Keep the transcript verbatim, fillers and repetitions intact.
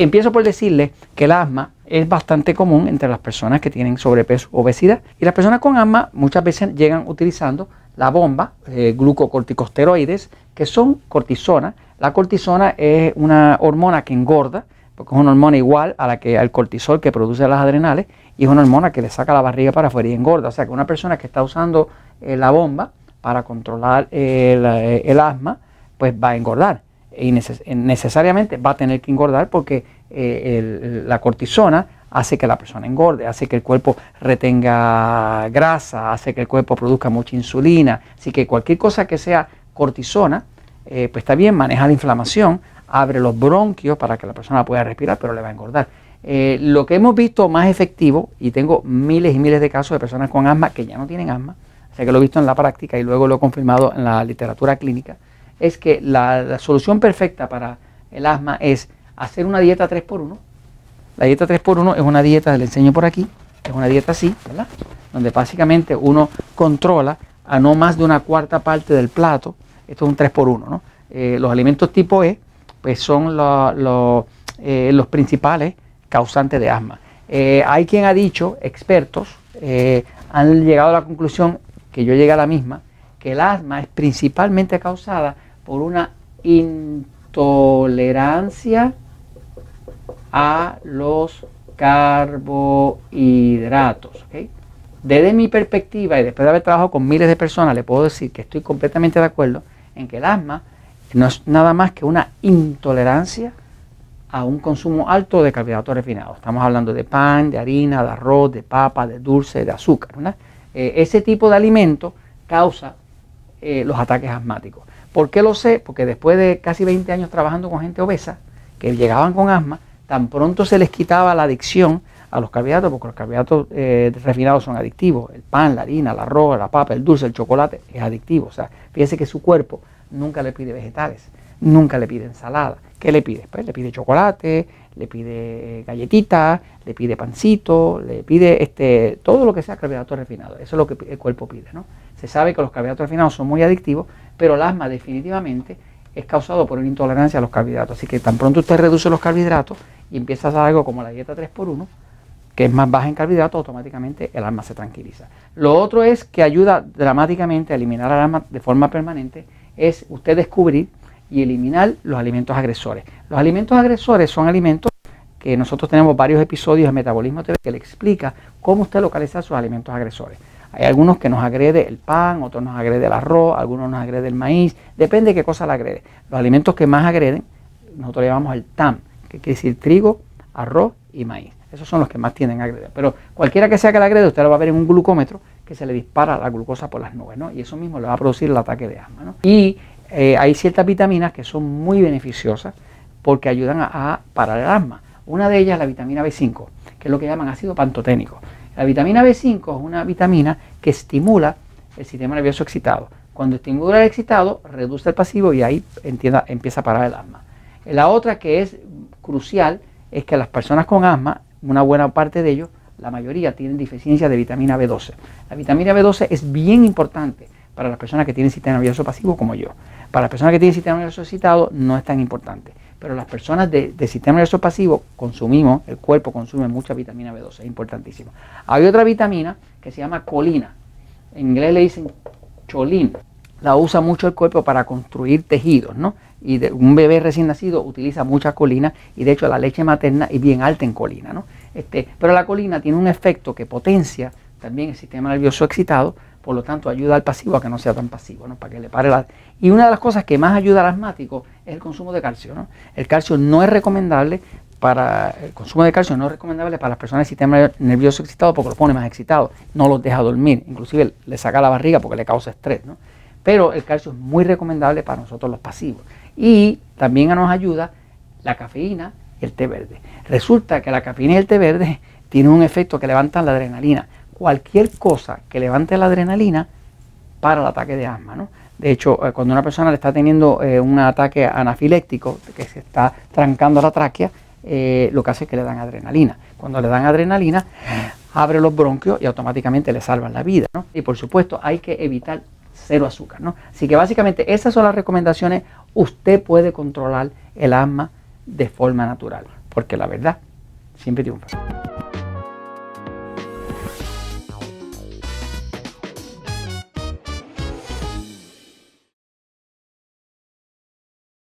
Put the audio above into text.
Empiezo por decirles que el asma es bastante común entre las personas que tienen sobrepeso, obesidad. Y las personas con asma muchas veces llegan utilizando la bomba eh, glucocorticosteroides, que son cortisona. La cortisona es una hormona que engorda, porque es una hormona igual a la que al cortisol que produce las adrenales, y es una hormona que le saca la barriga para afuera y engorda. O sea que una persona que está usando eh, la bomba para controlar el, el asma, pues va a engordar. Y neces necesariamente va a tener que engordar porque eh, el, la cortisona hace que la persona engorde, hace que el cuerpo retenga grasa, hace que el cuerpo produzca mucha insulina. Así que cualquier cosa que sea cortisona, eh, pues está bien, maneja la inflamación, abre los bronquios para que la persona pueda respirar, pero le va a engordar. Eh, lo que hemos visto más efectivo, y tengo miles y miles de casos de personas con asma que ya no tienen asma, o sea que lo he visto en la práctica y luego lo he confirmado en la literatura clínica, es que la, la solución perfecta para el asma es hacer una dieta tres por uno. La dieta tres por uno es una dieta, le enseño por aquí, es una dieta así, ¿verdad? Donde básicamente uno controla a no más de una cuarta parte del plato. Esto es un tres por uno, ¿no? Eh, los alimentos tipo E pues son lo, lo, eh, los principales causantes de asma. Eh, hay quien ha dicho, expertos, eh, han llegado a la conclusión, que yo llegué a la misma, que el asma es principalmente causada por una intolerancia a los carbohidratos, ¿okay? Desde mi perspectiva, y después de haber trabajado con miles de personas, le puedo decir que estoy completamente de acuerdo en que el asma no es nada más que una intolerancia a un consumo alto de carbohidratos refinados. Estamos hablando de pan, de harina, de arroz, de papa, de dulce, de azúcar, ¿verdad? Eh, ese tipo de alimentos causa eh, los ataques asmáticos. ¿Por qué lo sé? Porque después de casi veinte años trabajando con gente obesa, que llegaban con asma, tan pronto se les quitaba la adicción a los carbohidratos, porque los carbohidratos eh, refinados son adictivos. El pan, la harina, el arroz, la papa, el dulce, el chocolate es adictivo. O sea, fíjese que su cuerpo nunca le pide vegetales, nunca le pide ensalada. ¿Qué le pide? Pues le pide chocolate, le pide galletitas, le pide pancito, le pide este, todo lo que sea carbohidratos refinados. Eso es lo que el cuerpo pide, ¿no? Se sabe que los carbohidratos refinados son muy adictivos, pero el asma definitivamente es causado por una intolerancia a los carbohidratos. Así que tan pronto usted reduce los carbohidratos y empieza a hacer algo como la dieta tres por uno, que es más baja en carbohidratos, automáticamente el asma se tranquiliza. Lo otro es que ayuda dramáticamente a eliminar el asma de forma permanente, es usted descubrir y eliminar los alimentos agresores. Los alimentos agresores son alimentos que nosotros tenemos varios episodios en MetabolismoTV que le explica cómo usted localiza sus alimentos agresores. Hay algunos que nos agrede el pan, otros nos agrede el arroz, algunos nos agrede el maíz, depende de qué cosa le agrede. Los alimentos que más agreden, nosotros le llamamos el T A M, que quiere decir trigo, arroz y maíz. Esos son los que más tienden a agreder. Pero cualquiera que sea que le agrede, usted lo va a ver en un glucómetro que se le dispara la glucosa por las nubes, ¿no? Y eso mismo le va a producir el ataque de asma, ¿no? Y eh, hay ciertas vitaminas que son muy beneficiosas porque ayudan a, a parar el asma. Una de ellas es la vitamina B cinco, que es lo que llaman ácido pantoténico. La vitamina B cinco es una vitamina que estimula el sistema nervioso excitado. Cuando estimula el excitado, reduce el pasivo y ahí entienda, empieza a parar el asma. La otra que es crucial es que las personas con asma, una buena parte de ellos, la mayoría tienen deficiencia de vitamina B doce. La vitamina B doce es bien importante para las personas que tienen sistema nervioso pasivo como yo. Para las personas que tienen sistema nervioso excitado no es tan importante. Pero las personas de, de sistema nervioso pasivo consumimos, el cuerpo consume mucha vitamina B doce, es importantísimo. Hay otra vitamina que se llama colina, en inglés le dicen cholina, la usa mucho el cuerpo para construir tejidos, ¿no? Y de, un bebé recién nacido utiliza mucha colina y de hecho la leche materna es bien alta en colina, ¿no? Este, pero la colina tiene un efecto que potencia también el sistema nervioso excitado, por lo tanto ayuda al pasivo a que no sea tan pasivo, ¿no? Para que le pare la... Y una de las cosas que más ayuda al asmático es el consumo de calcio, ¿no? El calcio no es recomendable para... El consumo de calcio no es recomendable para las personas de sistema nervioso excitado porque los pone más excitados, no los deja dormir, inclusive le saca la barriga porque le causa estrés, ¿no? Pero el calcio es muy recomendable para nosotros los pasivos. Y también nos ayuda la cafeína y el té verde. Resulta que la cafeína y el té verde tienen un efecto que levantan la adrenalina. Cualquier cosa que levante la adrenalina para el ataque de asma, ¿no? De hecho, cuando una persona le está teniendo eh, un ataque anafiléctico, que se está trancando la tráquea, eh, lo que hace es que le dan adrenalina. Cuando le dan adrenalina, abre los bronquios y automáticamente le salvan la vida, ¿no? Y por supuesto, hay que evitar cero azúcar, ¿no? Así que básicamente esas son las recomendaciones. Usted puede controlar el asma de forma natural. porque la verdad siempre triunfa.